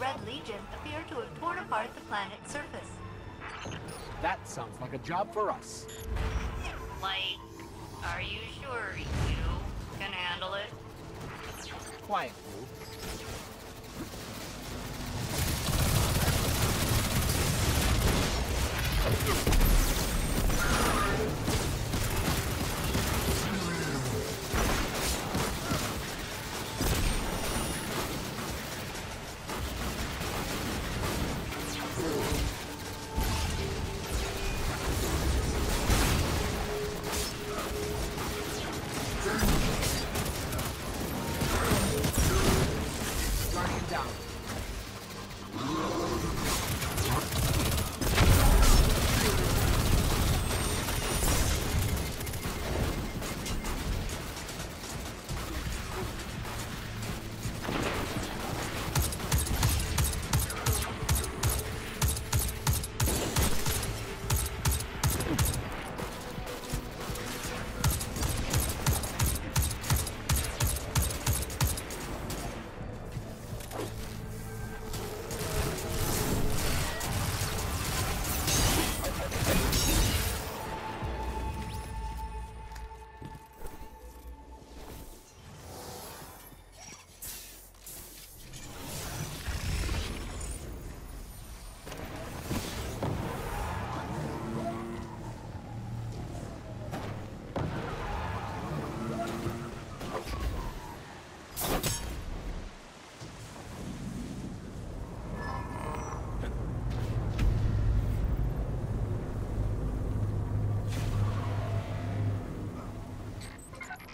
Red Legion appear to have torn apart the planet's surface. That sounds like a job for us. Like, are you sure you can handle it? Quiet, fool.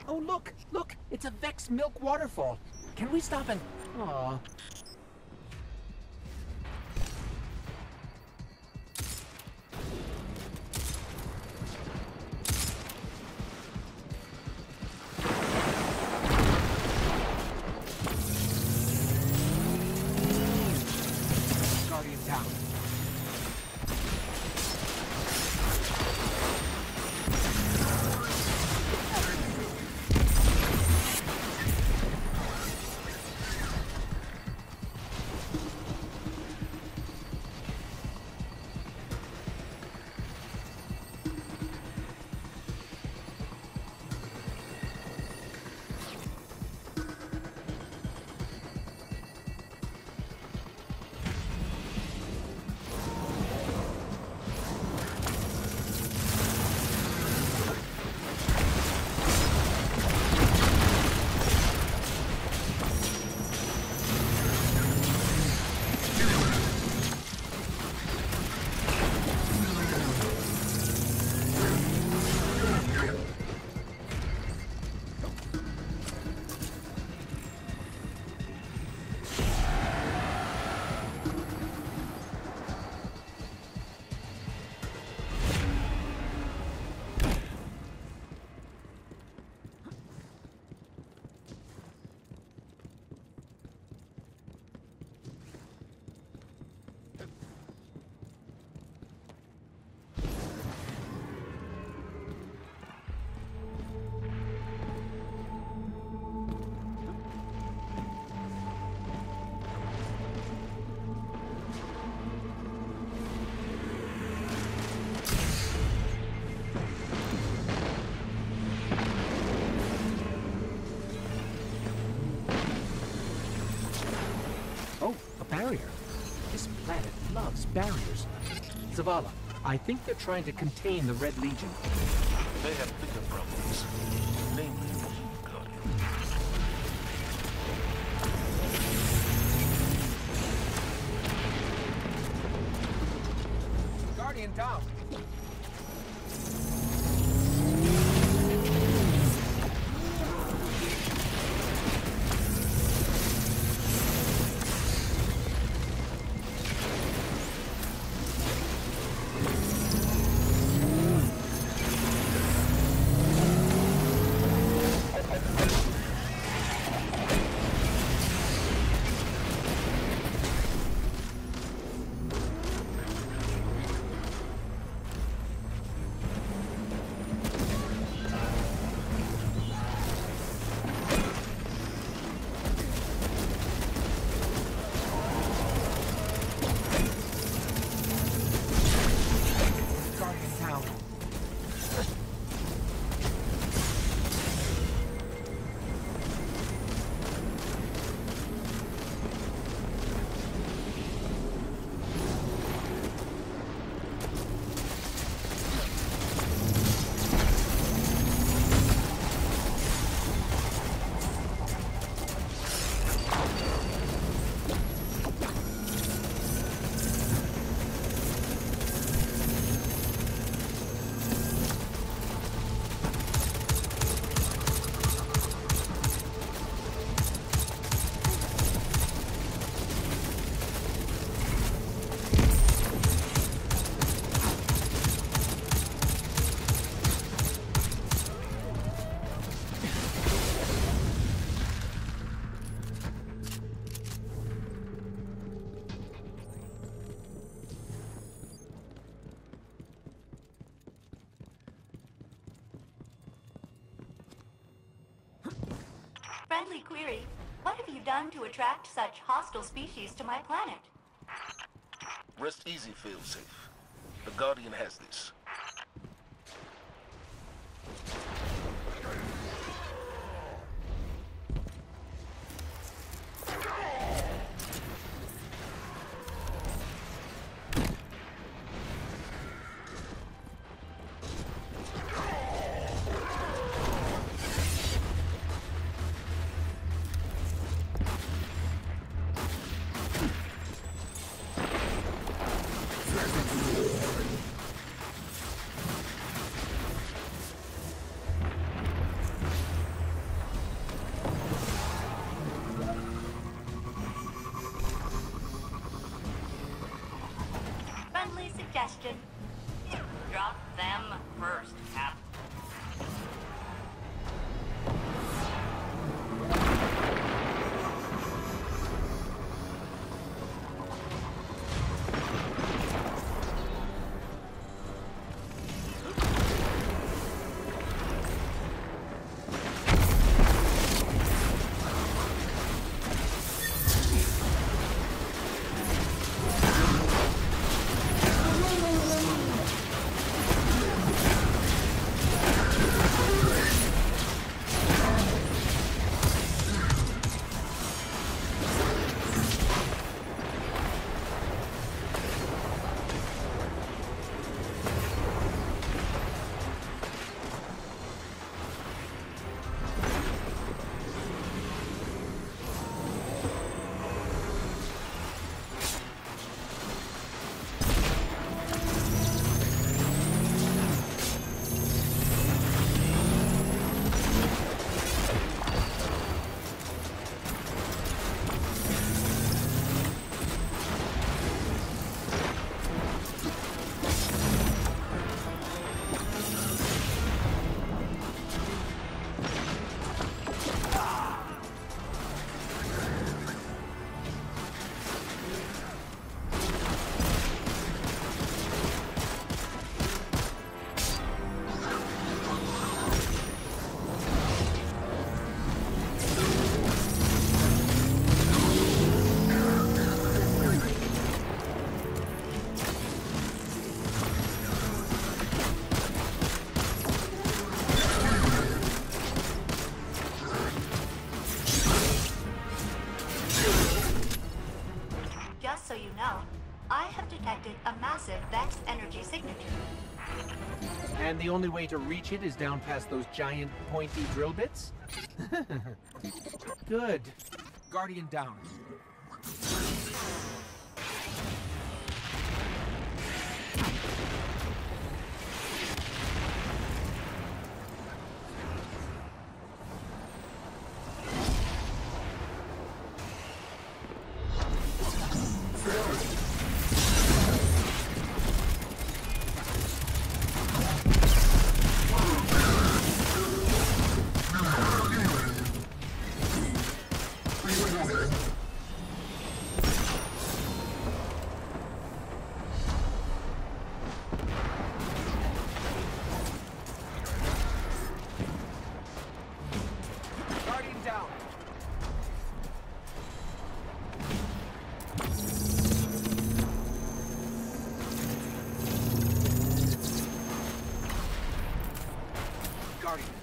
Oh, look! Look! It's a Vex milk waterfall! Can we stop and... Aww. Barriers. Zavala, I think they're trying to contain the Red Legion. They have bigger problems, namely the Guardian. Guardian down! silly query. What have you done to attract such hostile species to my planet? Rest easy, failsafe. The Guardian has this. Suggestion. Drop them first, Cap. So you know, I have detected a massive Vex energy signature. And the only way to reach it is down past those giant pointy drill bits? Good. Guardian down.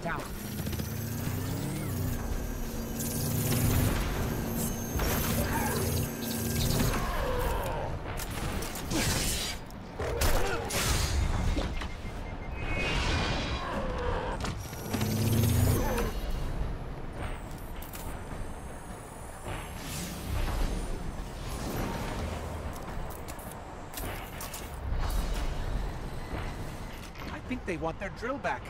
Down. I think they want their drill back.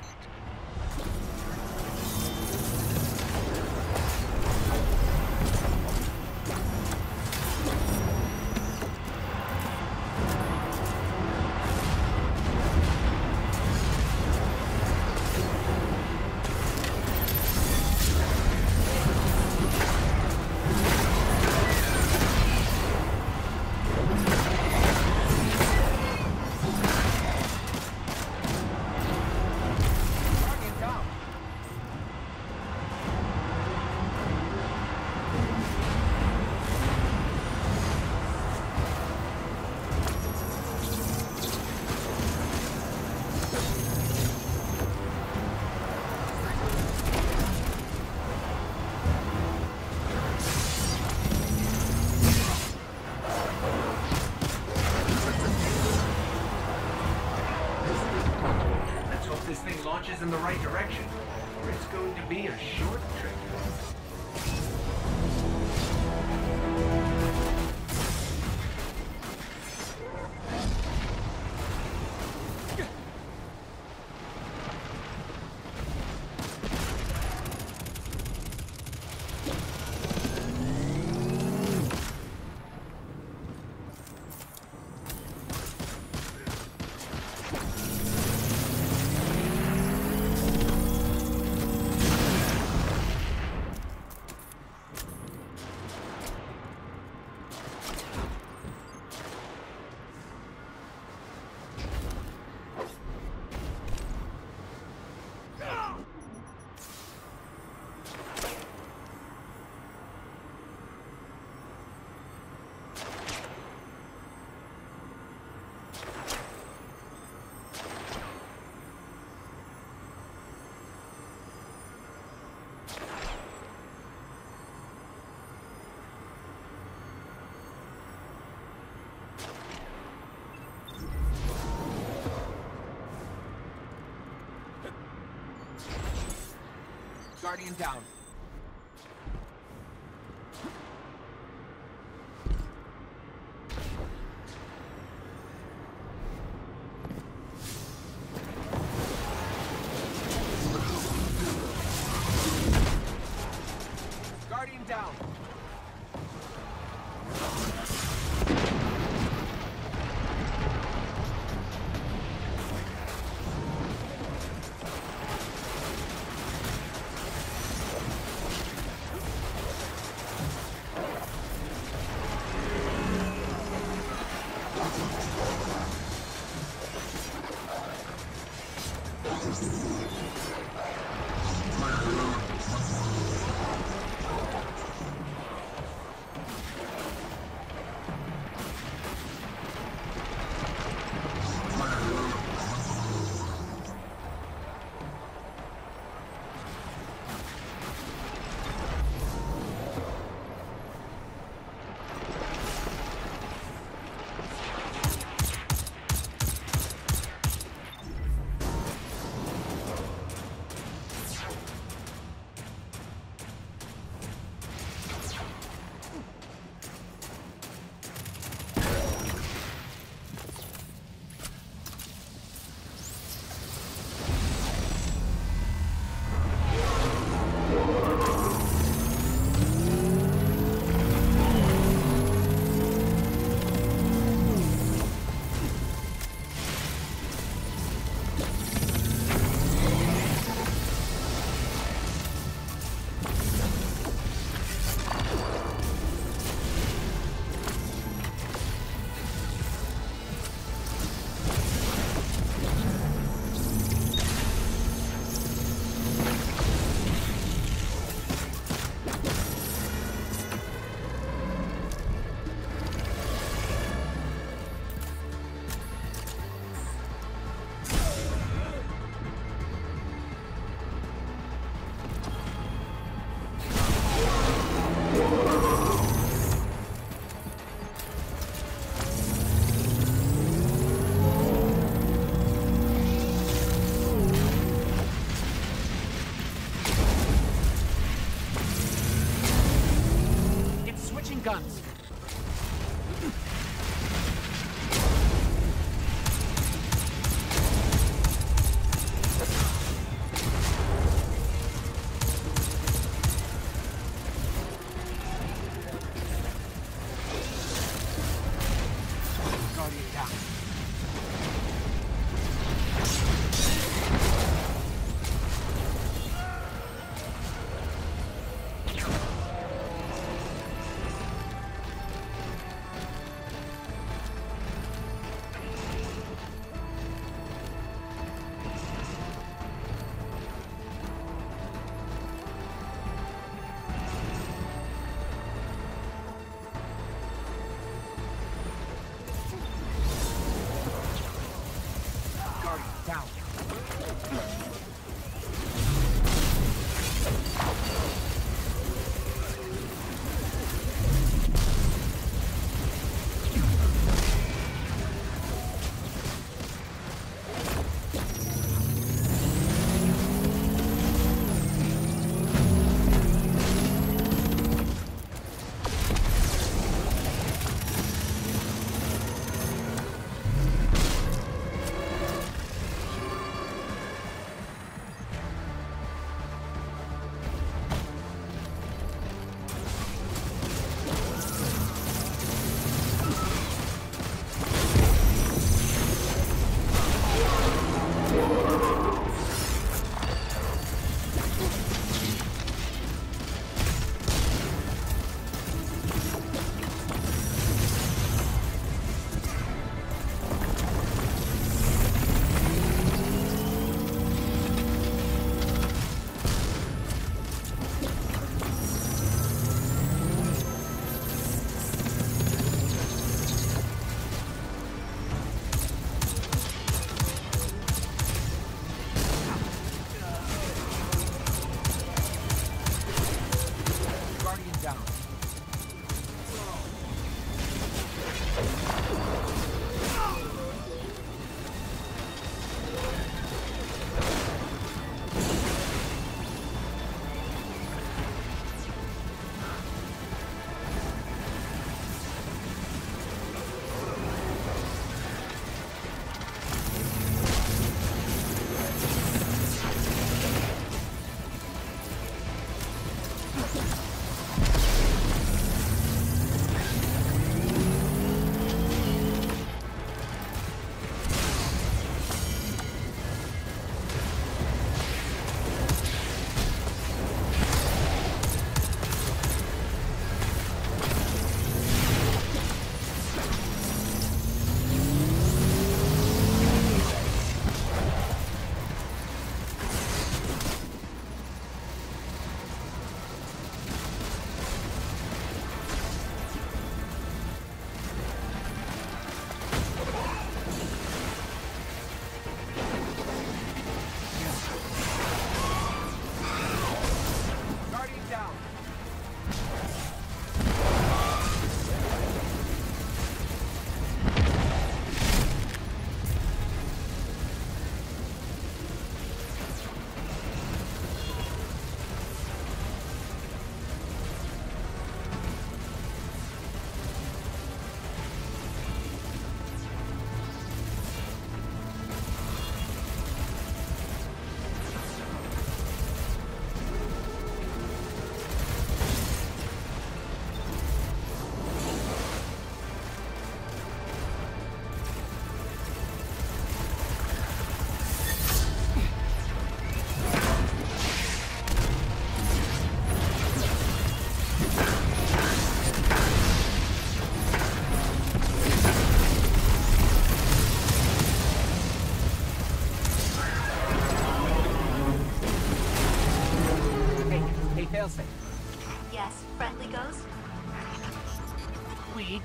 notches in the right direction, or it's going to be a short trip. Guardian down. Guardian down. Guns.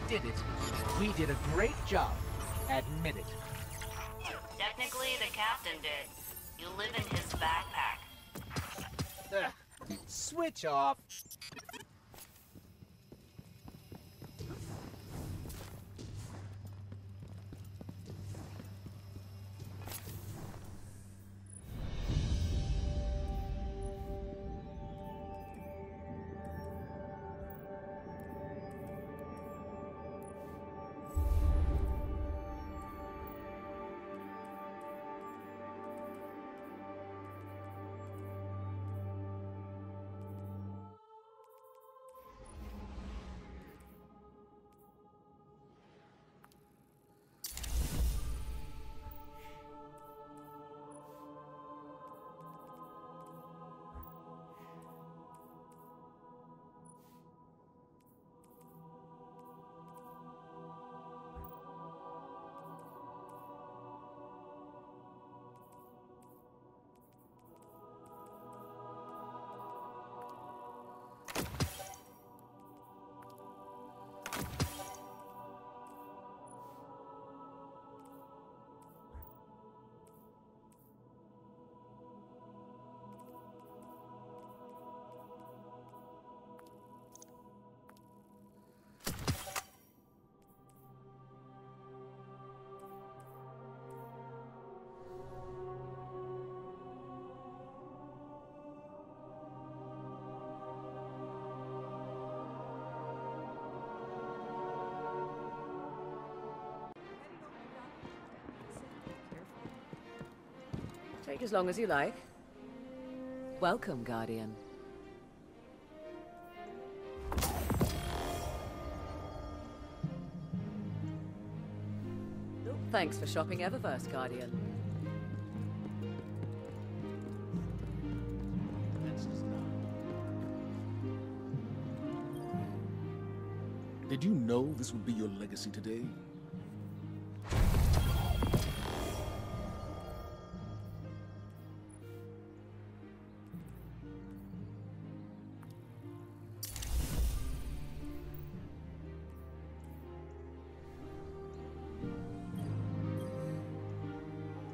did it. We did a great job. Admit it. Technically, the captain did. You live in his backpack. Switch off. Take as long as you like. Welcome, Guardian. Thanks for shopping Eververse, Guardian. Did you know this would be your legacy today?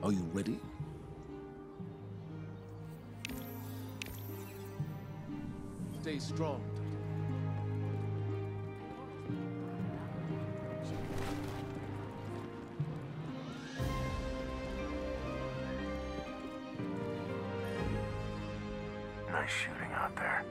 Are you ready? Stay strong. Nice shooting out there.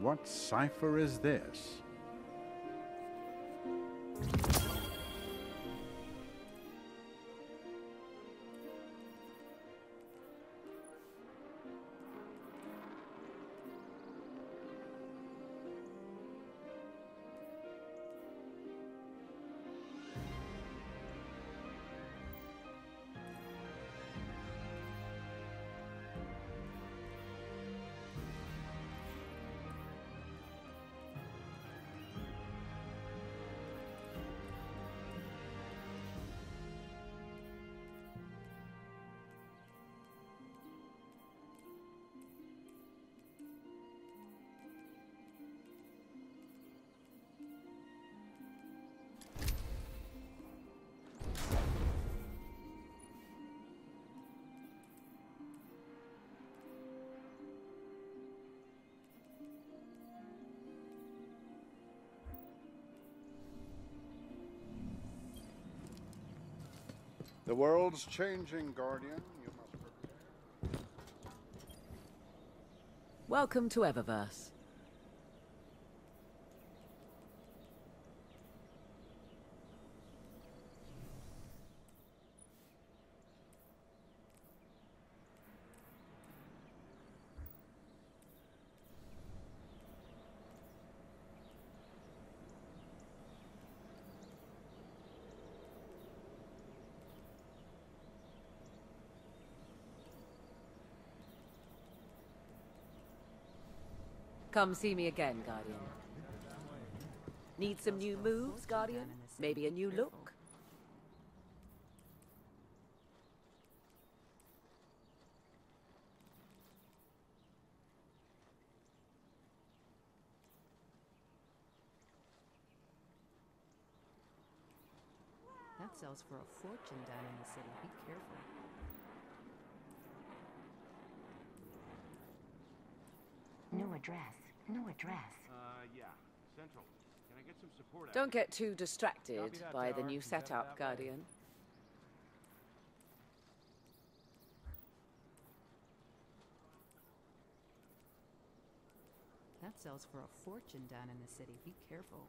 What cipher is this? The world's changing, Guardian. You must prepare. Welcome to Eververse. Come see me again, Guardian. Need some new moves, Guardian? Maybe a new look? That sells for a fortune down in the city. Be careful. New address. New address. Yeah. Central. Can I get some support? Don't get too distracted by the new setup, Guardian. That sells for a fortune down in the city. Be careful.